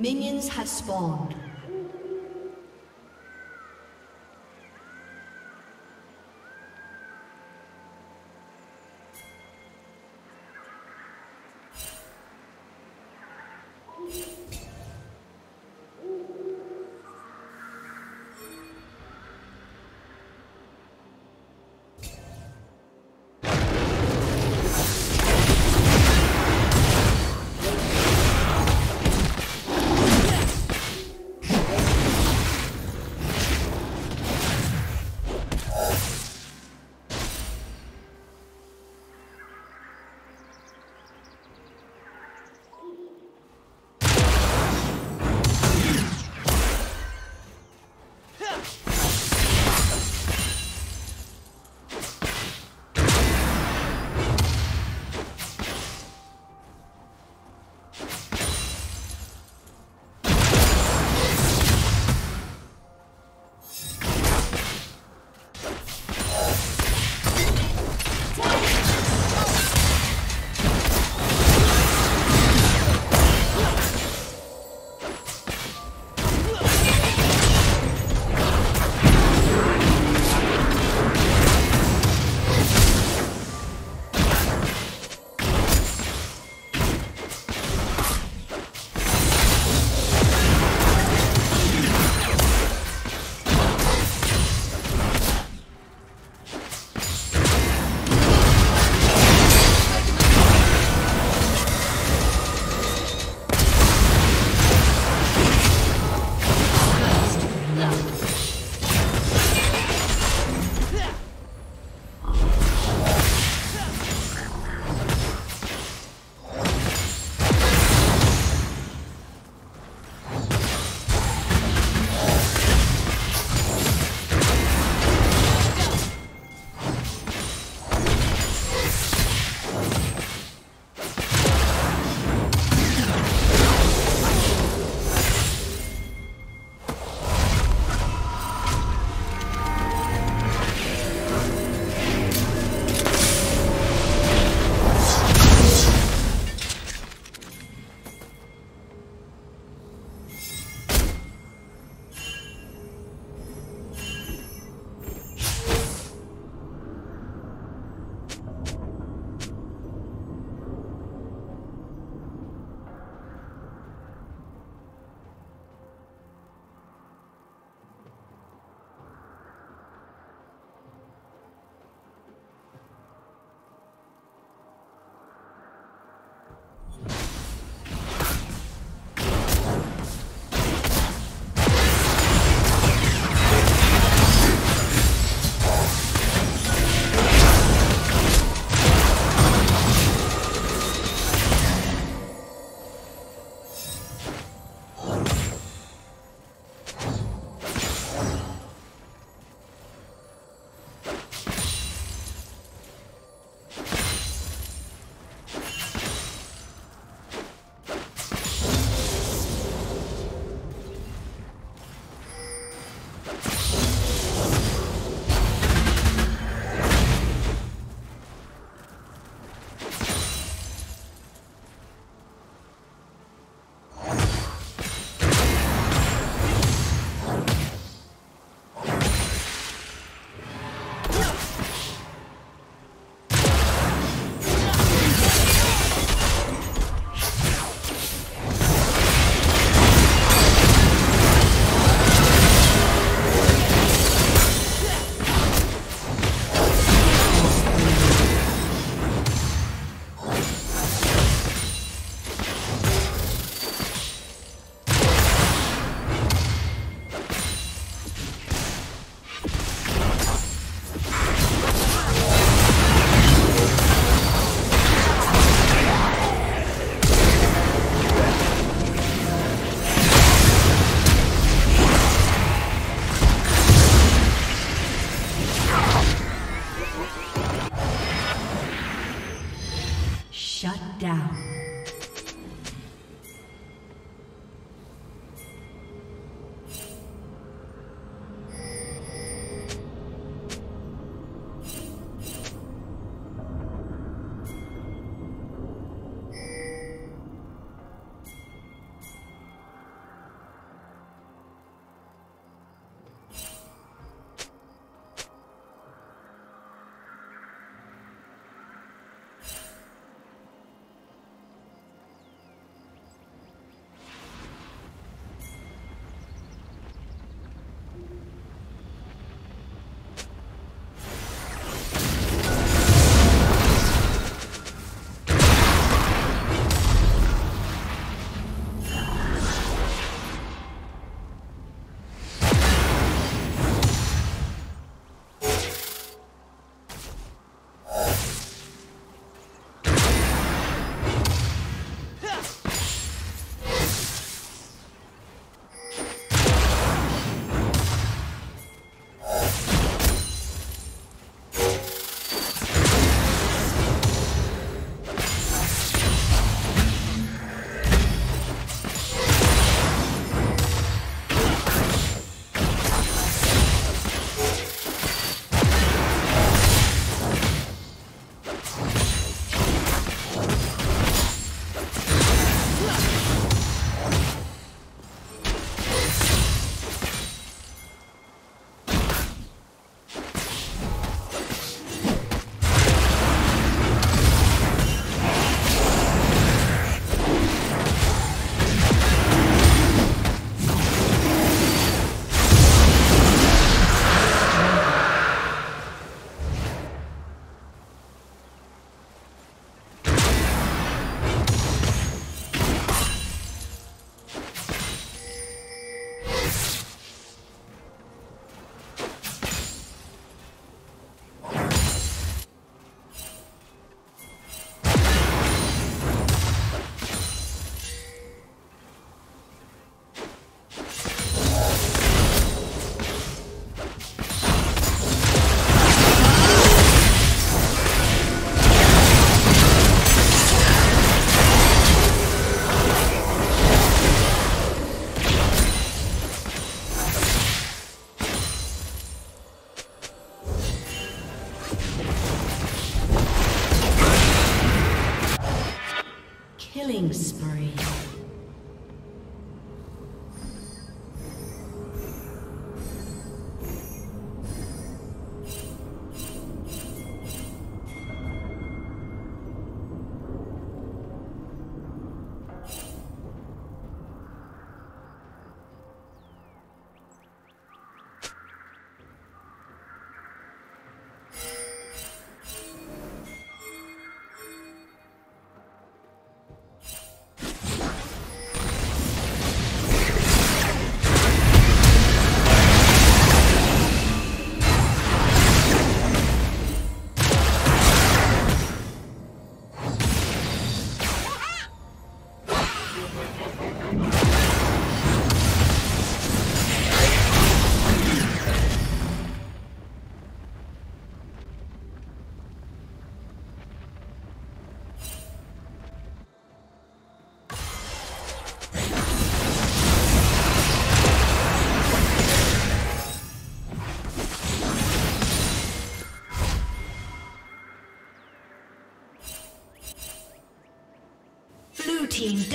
Minions have spawned.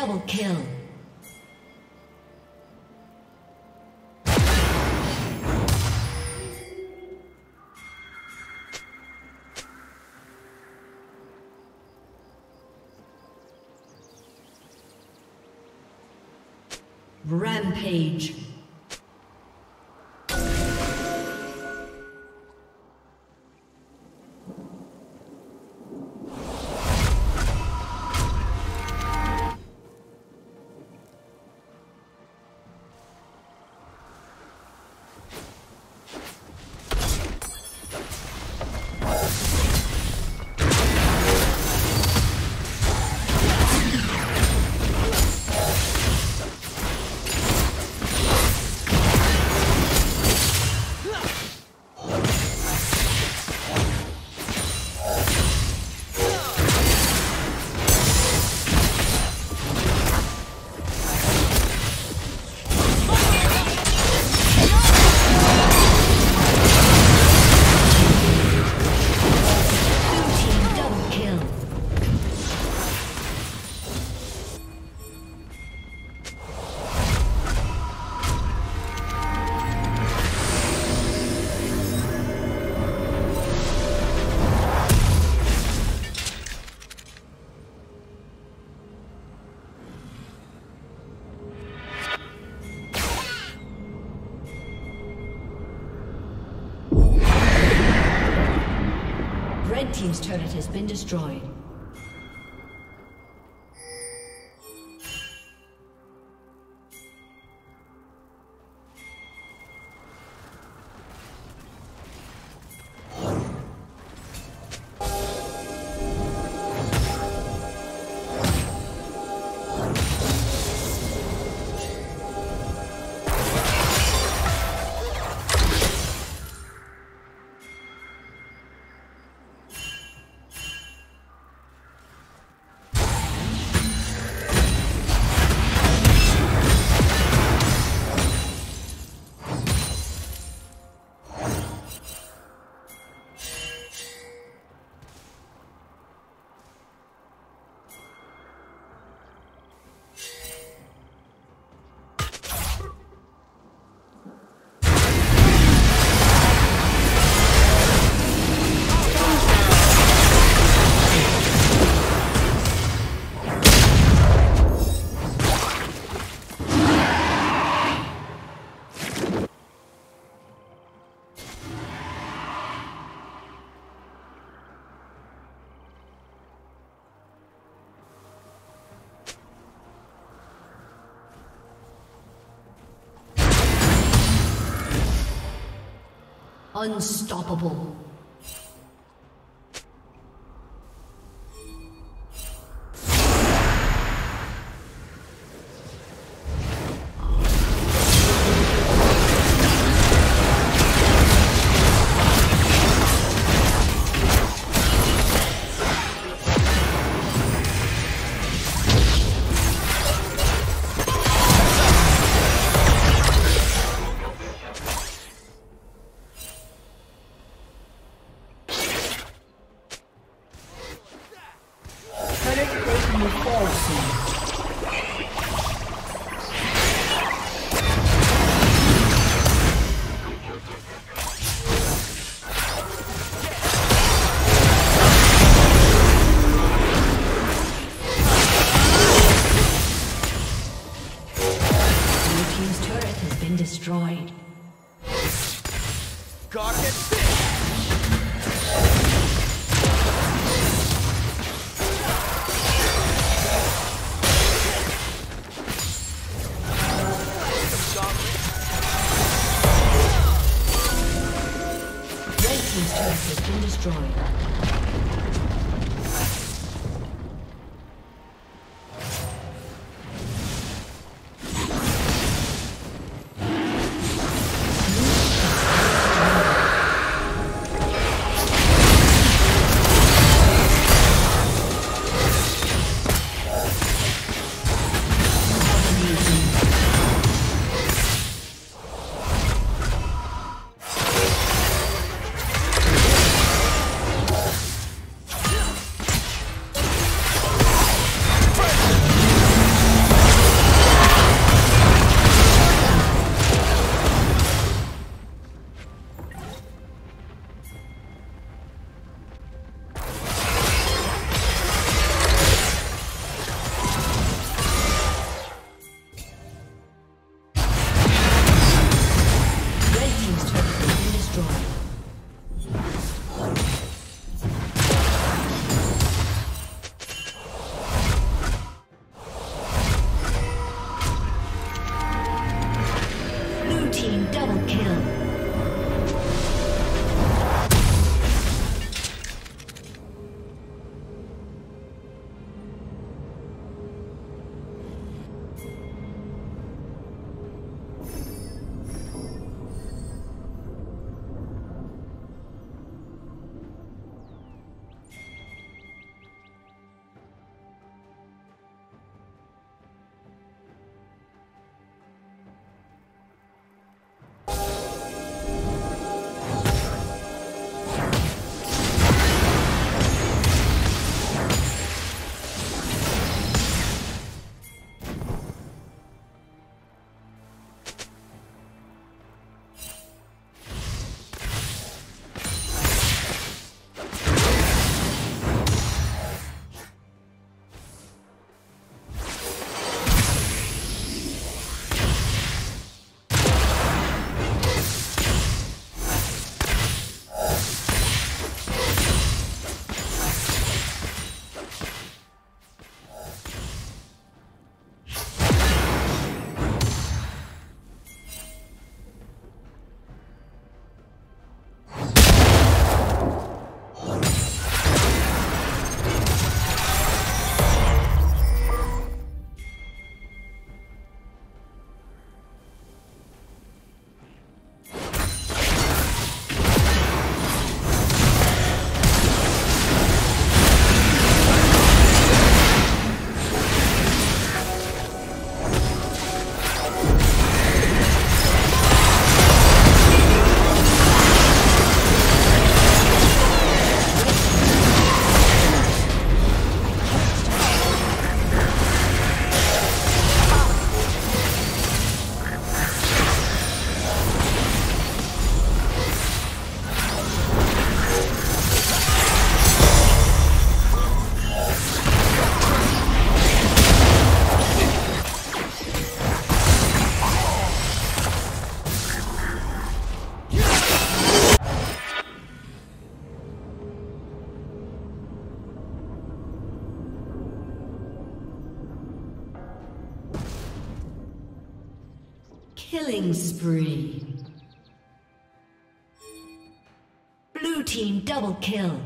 Double kill. Rampage. Red team's turret has been destroyed. Unstoppable. Destroyed. God get sick! team double kill. Killing spree. Blue team double kill.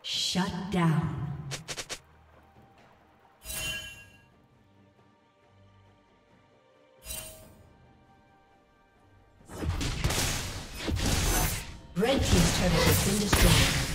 Shut down. Red team's turret has been destroyed.